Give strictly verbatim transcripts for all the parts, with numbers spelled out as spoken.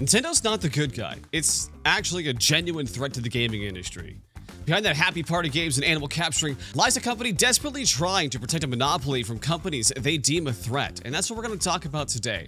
Nintendo's not the good guy. It's actually a genuine threat to the gaming industry. Behind that happy party games and animal capturing lies a company desperately trying to protect a monopoly from companies they deem a threat, and that's what we're going to talk about today.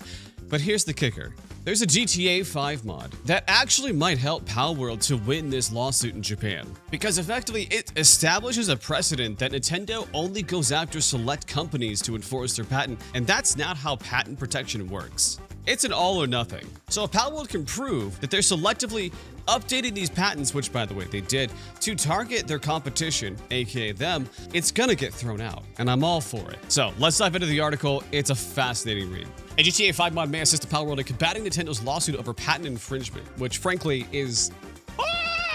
But here's the kicker. There's a G T A five mod that actually might help Palworld to win this lawsuit in Japan, because effectively it establishes a precedent that Nintendo only goes after select companies to enforce their patent, and that's not how patent protection works. It's an all or nothing. So if Palworld can prove that they're selectively updating these patents, which by the way they did, to target their competition, aka them, it's gonna get thrown out, and I'm all for it. So let's dive into the article. It's a fascinating read. A G T A five mod may assist the Palworld in combating Nintendo's lawsuit over patent infringement, which frankly is,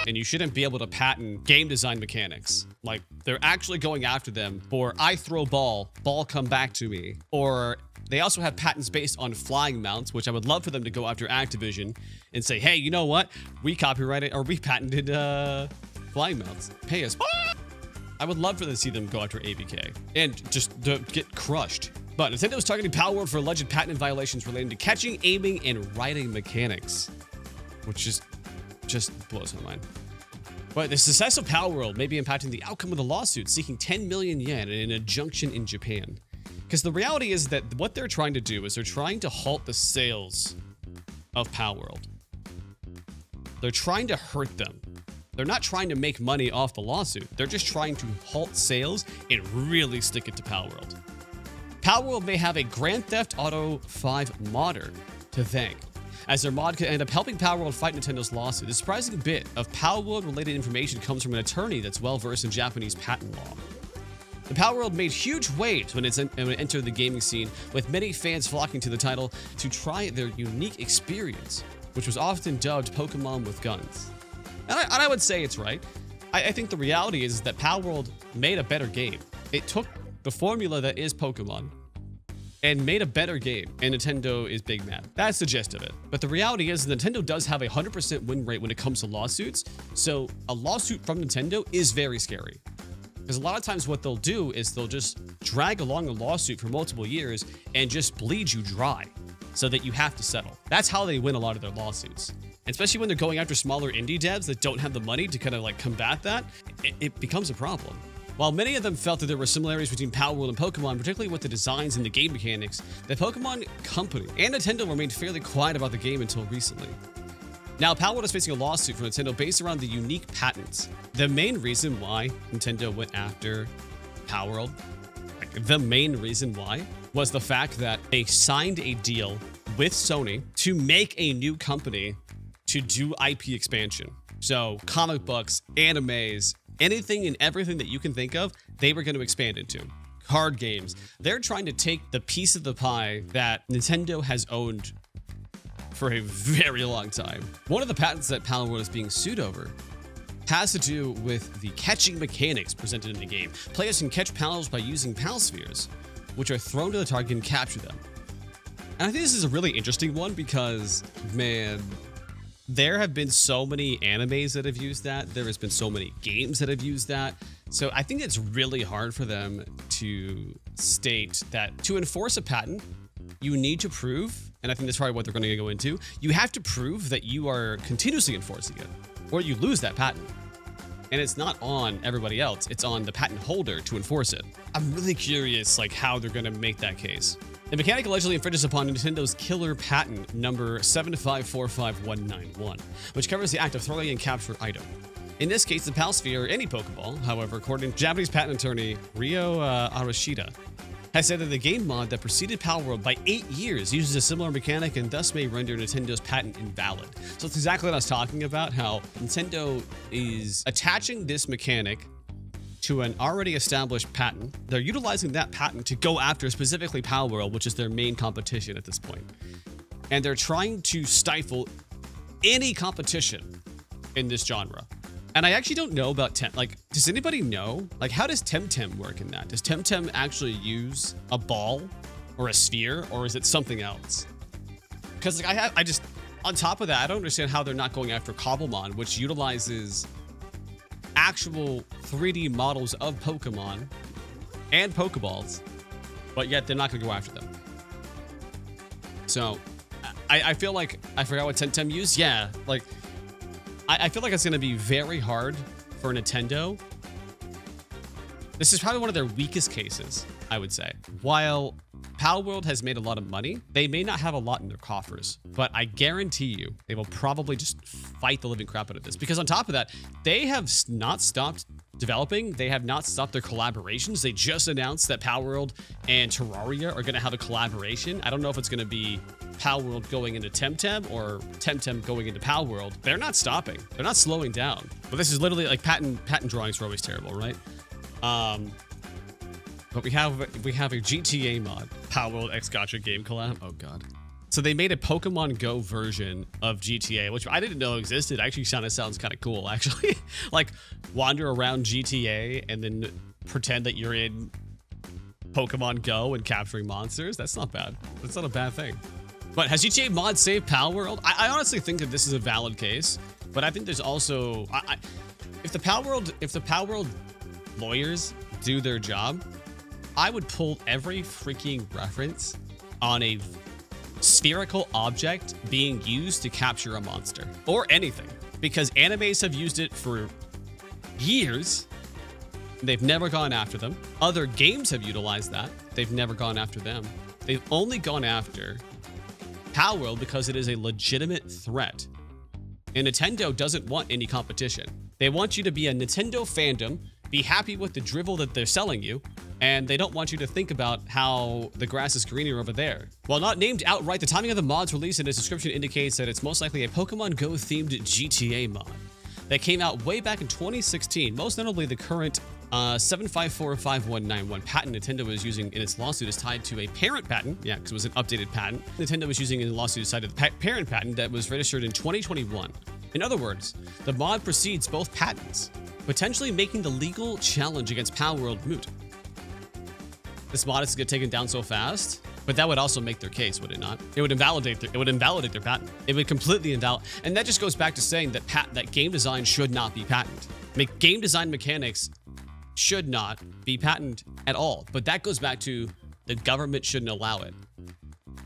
and you shouldn't be able to patent game design mechanics. Like, they're actually going after them for I throw ball, ball come back to me. Or they also have patents based on flying mounts, which I would love for them to go after Activision and say, hey, you know what? We copyrighted or we patented uh, flying mounts. Pay us. I would love for them to see them go after A B K and just to get crushed. But Nintendo was targeting Palworld for alleged patent violations relating to catching, aiming, and riding mechanics, which is just blows my mind. But the success of Palworld may be impacting the outcome of the lawsuit seeking ten million yen in an injunction in Japan. Because the reality is that what they're trying to do is they're trying to halt the sales of Palworld. They're trying to hurt them. They're not trying to make money off the lawsuit. They're just trying to halt sales and really stick it to Palworld. Palworld may have a Grand Theft Auto five modder to thank, as their mod could end up helping Palworld fight Nintendo's lawsuit. The surprising bit of Palworld-related information comes from an attorney that's well-versed in Japanese patent law. The Palworld made huge waves when it entered the gaming scene, with many fans flocking to the title to try their unique experience, which was often dubbed Pokemon with guns. And I, and I would say it's right. I, I think the reality is that Palworld made a better game. It took the formula that is Pokemon and made a better game, and Nintendo is big mad. That's the gist of it. But the reality is Nintendo does have a one hundred percent win rate when it comes to lawsuits, so a lawsuit from Nintendo is very scary. Because a lot of times what they'll do is they'll just drag along a lawsuit for multiple years and just bleed you dry so that you have to settle. That's how they win a lot of their lawsuits. And especially when they're going after smaller indie devs that don't have the money to kind of like combat that, it, it becomes a problem. While many of them felt that there were similarities between Palworld and Pokemon, particularly with the designs and the game mechanics, the Pokemon company and Nintendo remained fairly quiet about the game until recently. Now, Palworld is facing a lawsuit from Nintendo based around the unique patents. The main reason why Nintendo went after Palworld, like the main reason why, was the fact that they signed a deal with Sony to make a new company to do I P expansion. So comic books, animes, anything and everything that you can think of, they were going to expand into. Card games. They're trying to take the piece of the pie that Nintendo has owned for a very long time. One of the patents that Palworld is being sued over has to do with the catching mechanics presented in the game. Players can catch pals by using Pal Spheres, which are thrown to the target and capture them. And I think this is a really interesting one because, man, there have been so many animes that have used that. There has been so many games that have used that. So I think it's really hard for them to state that to enforce a patent, you need to prove, and I think that's probably what they're going to go into, you have to prove that you are continuously enforcing it, or you lose that patent. And it's not on everybody else. It's on the patent holder to enforce it. I'm really curious like how they're going to make that case. The mechanic allegedly infringes upon Nintendo's killer patent number seven five four five one nine one, which covers the act of throwing and capture item. In this case, the Pal Sphere or any Pokeball, however, according to Japanese patent attorney Ryo uh, Arashida, has said that the game mod that preceded Palworld by eight years uses a similar mechanic and thus may render Nintendo's patent invalid. So it's exactly what I was talking about, how Nintendo is attaching this mechanic to an already established patent. They're utilizing that patent to go after specifically Palworld, which is their main competition at this point. And they're trying to stifle any competition in this genre. And I actually don't know about Tem, like, does anybody know? Like, how does Temtem work in that? Does Temtem actually use a ball or a sphere, or is it something else? Because like I have, I just, on top of that, I don't understand how they're not going after Cobblemon, which utilizes actual three D models of Pokemon and Pokeballs, but yet they're not going to go after them. So I, I feel like, I forgot what Temtem used. Yeah, like, I, I feel like it's going to be very hard for Nintendo. This is probably one of their weakest cases, I would say. While Palworld has made a lot of money, they may not have a lot in their coffers, but I guarantee you they will probably just fight the living crap out of this. Because on top of that, they have not stopped developing. They have not stopped their collaborations. They just announced that Palworld and Terraria are going to have a collaboration. I don't know if it's going to be Palworld going into Temtem or Temtem going into Palworld. They're not stopping. They're not slowing down. But this is literally like patent patent drawings are always terrible, right? Um, but we have we have a G T A mod, Palworld X Gotcha game collab. Oh god. So they made a Pokemon Go version of G T A, which I didn't know existed. Actually, sound it sounds kind of cool. Actually, like wander around G T A and then pretend that you're in Pokemon Go and capturing monsters. That's not bad. That's not a bad thing. But has G T A mod saved Palworld? I, I honestly think that this is a valid case, but I think there's also I, I, if the Palworld if the Palworld lawyers do their job, I would pull every freaking reference on a spherical object being used to capture a monster or anything, because animes have used it for years. They've never gone after them. Other games have utilized that. They've never gone after them. They've only gone after Palworld because it is a legitimate threat. And Nintendo doesn't want any competition. They want you to be a Nintendo fandom, be happy with the drivel that they're selling you, and they don't want you to think about how the grass is greener over there. While not named outright, the timing of the mod's release in its description indicates that it's most likely a Pokemon Go-themed G T A mod that came out way back in twenty sixteen, most notably the current uh, seven five four five one nine one patent Nintendo is using in its lawsuit is tied to a parent patent. Yeah, because it was an updated patent. Nintendo was using in the lawsuit is tied to the pa parent patent that was registered in twenty twenty-one. In other words, the mod precedes both patents, potentially making the legal challenge against Palworld moot. This mod is going to get taken down so fast, but that would also make their case, would it not? It would invalidate their, it would invalidate their patent. It would completely invalidate. And that just goes back to saying that pat that game design should not be patented. Make game design mechanics should not be patented at all. But that goes back to the government shouldn't allow it,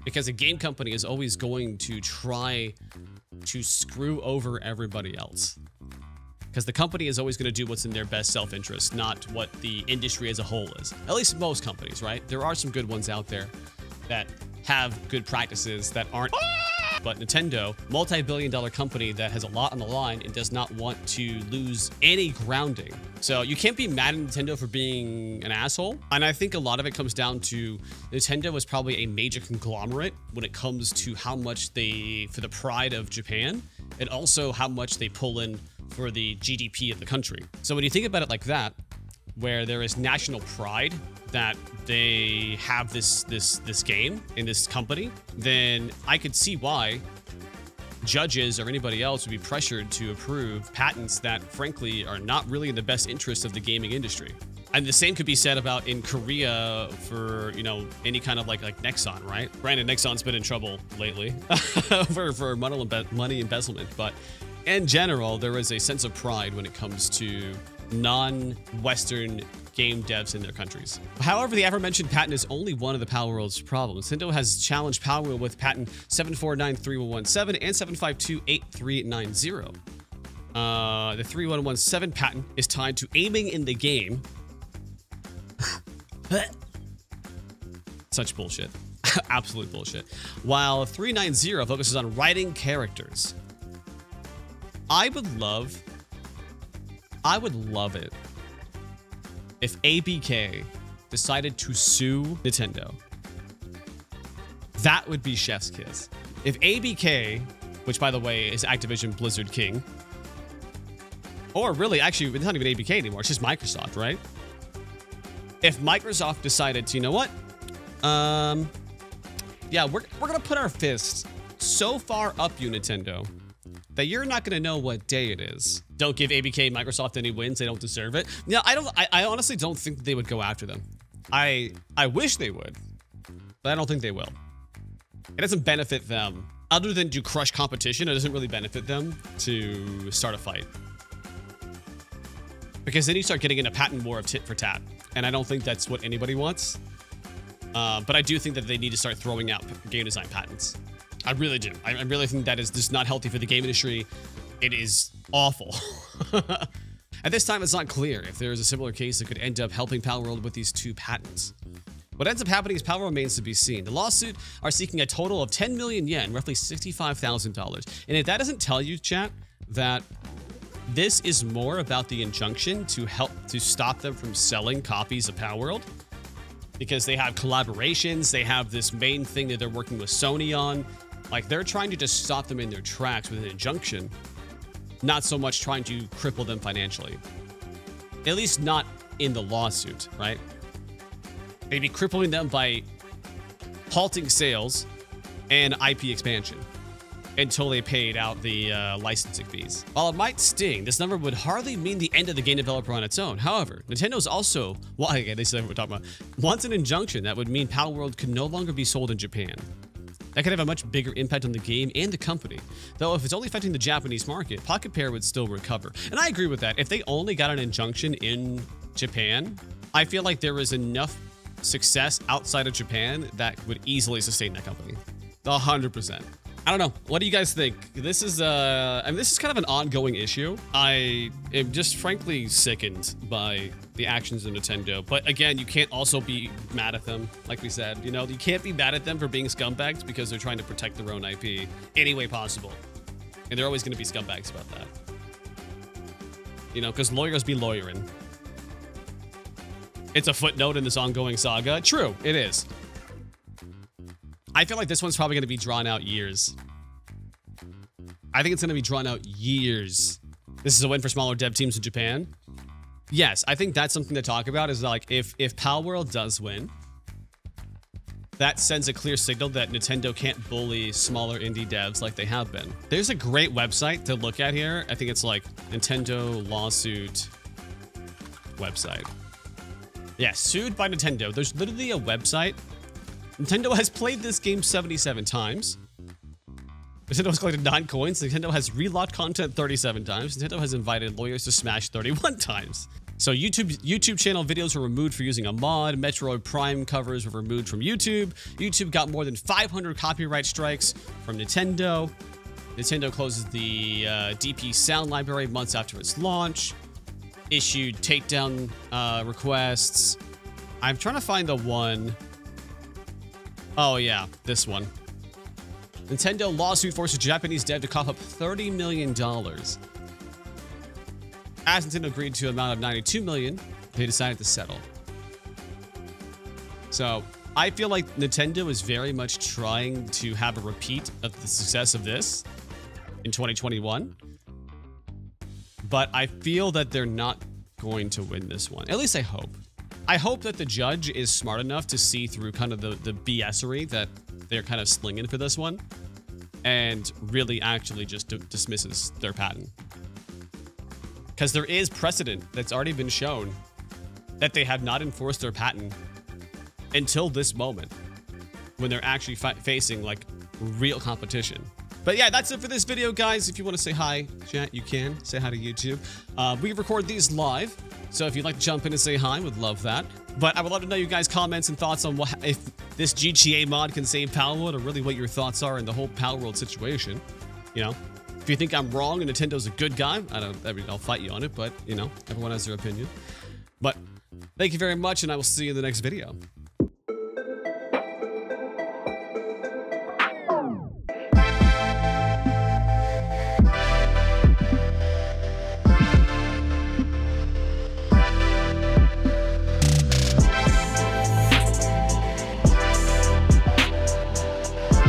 because a game company is always going to try to screw over everybody else, because the company is always going to do what's in their best self-interest, not what the industry as a whole is. At least most companies, right? There are some good ones out there that have good practices that aren't. But Nintendo, multi-billion dollar company that has a lot on the line and does not want to lose any grounding. So you can't be mad at Nintendo for being an asshole. And I think a lot of it comes down to Nintendo is probably a major conglomerate when it comes to how much they, for the pride of Japan, and also how much they pull in for the G D P of the country. So when you think about it like that, where there is national pride that they have this this this game in this company, then I could see why judges or anybody else would be pressured to approve patents that frankly are not really in the best interest of the gaming industry. And the same could be said about in Korea for, you know, any kind of like like Nexon, right? Granted, Nexon's been in trouble lately for, for money embezzlement, but in general, there is a sense of pride when it comes to non-Western game devs in their countries. However, the aforementioned patent is only one of the Palworld's problems. Nintendo has challenged Palworld with patent seven four nine three one one seven and seven five two eight three nine zero. Uh, the three one one seven patent is tied to aiming in the game. Such bullshit. Absolute bullshit. While three ninety focuses on writing characters. I would love, I would love it if A B K decided to sue Nintendo. That would be chef's kiss. If A B K, which by the way is Activision Blizzard King, or really actually it's not even A B K anymore, it's just Microsoft, right? If Microsoft decided to, you know what? Um, yeah, we're, we're gonna put our fists so far up you, Nintendo, that you're not gonna know what day it is. Don't give A B K and Microsoft any wins, they don't deserve it. No, I don't, I, I honestly don't think they would go after them. I I wish they would, but I don't think they will. It doesn't benefit them. Other than to crush competition, it doesn't really benefit them to start a fight, because then you start getting into patent war of tit for tat, and I don't think that's what anybody wants. Uh, but I do think that they need to start throwing out game design patents. I really do. I, I really think that is just not healthy for the game industry. It is awful. At this time, it's not clear if there is a similar case that could end up helping Palworld with these two patents. What ends up happening is Palworld remains to be seen. The lawsuit are seeking a total of ten million yen, roughly sixty-five thousand dollars. And if that doesn't tell you, chat, that this is more about the injunction to help to stop them from selling copies of Palworld, because they have collaborations, they have this main thing that they're working with Sony on. Like, they're trying to just stop them in their tracks with an injunction, not so much trying to cripple them financially. At least not in the lawsuit, right? They'd be crippling them by halting sales and I P expansion until they paid out the uh, licensing fees. While it might sting, this number would hardly mean the end of the game developer on its own. However, Nintendo's also, well, okay, this is what we're talking about, wants an injunction that would mean Palworld could no longer be sold in Japan. That could have a much bigger impact on the game and the company. Though if it's only affecting the Japanese market, Pocket Pair would still recover. And I agree with that. If they only got an injunction in Japan, I feel like there is enough success outside of Japan that would easily sustain that company. one hundred percent. I don't know. What do you guys think? This is uh, I mean, this is kind of an ongoing issue. I am just frankly sickened by the actions of Nintendo. But again, you can't also be mad at them. Like we said, you know, you can't be mad at them for being scumbags because they're trying to protect their own I P any way possible. And they're always going to be scumbags about that. You know, because lawyers be lawyering. It's a footnote in this ongoing saga. True, it is. I feel like this one's probably going to be drawn out years. I think it's going to be drawn out years. This is a win for smaller dev teams in Japan. Yes, I think that's something to talk about, is like if, if Palworld does win, that sends a clear signal that Nintendo can't bully smaller indie devs like they have been. There's a great website to look at here. I think it's like Nintendo lawsuit website. Yeah, sued by Nintendo. There's literally a website. Nintendo has played this game seventy-seven times. Nintendo has collected nine coins. Nintendo has relocked content thirty-seven times. Nintendo has invited lawyers to Smash thirty-one times. So YouTube YouTube channel videos were removed for using a mod. Metroid Prime covers were removed from YouTube. YouTube got more than five hundred copyright strikes from Nintendo. Nintendo closes the uh, D P sound library months after its launch. Issued takedown uh, requests. I'm trying to find the one... Oh, yeah, this one. Nintendo lawsuit forces Japanese dev to cough up thirty million dollars. As Nintendo agreed to an amount of ninety-two million dollars, they decided to settle. So, I feel like Nintendo is very much trying to have a repeat of the success of this in twenty twenty-one. But I feel that they're not going to win this one. At least I hope. I hope that the judge is smart enough to see through kind of the, the BSery that they're kind of slinging for this one and really actually just dismisses their patent. Because there is precedent that's already been shown that they have not enforced their patent until this moment when they're actually fa facing like real competition. But yeah, that's it for this video, guys. If you want to say hi, chat, you can. Say hi to YouTube. Uh, we record these live. So if you'd like to jump in and say hi, would love that. But I would love to know you guys' comments and thoughts on what, if this G T A mod can save Palworld, or really what your thoughts are in the whole Palworld situation. You know, if you think I'm wrong and Nintendo's a good guy, I don't, I mean, I'll fight you on it, but you know, everyone has their opinion. But thank you very much, and I will see you in the next video.